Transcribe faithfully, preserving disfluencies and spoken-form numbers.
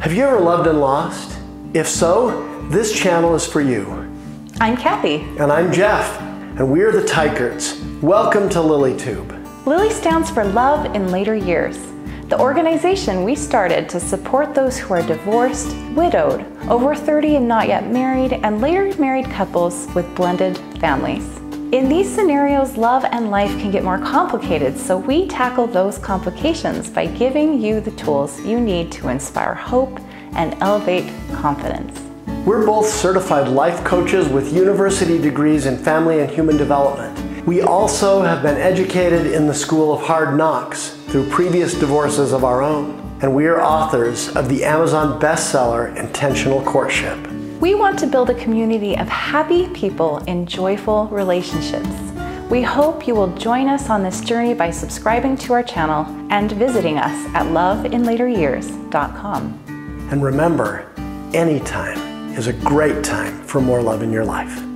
Have you ever loved and lost? If so, this channel is for you. I'm Kathy. And I'm Jeff. And we're the Teicherts. Welcome to LILY Tube. LILY stands for Love in Later Years, the organization we started to support those who are divorced, widowed, over thirty and not yet married, and later married couples with blended families. In these scenarios, love and life can get more complicated, so we tackle those complications by giving you the tools you need to inspire hope and elevate confidence. We're both certified life coaches with university degrees in family and human development. We also have been educated in the school of hard knocks through previous divorces of our own. And we are authors of the Amazon bestseller, Intentional Courtship. We want to build a community of happy people in joyful relationships. We hope you will join us on this journey by subscribing to our channel and visiting us at love in later years dot com. And remember, anytime is a great time for more love in your life.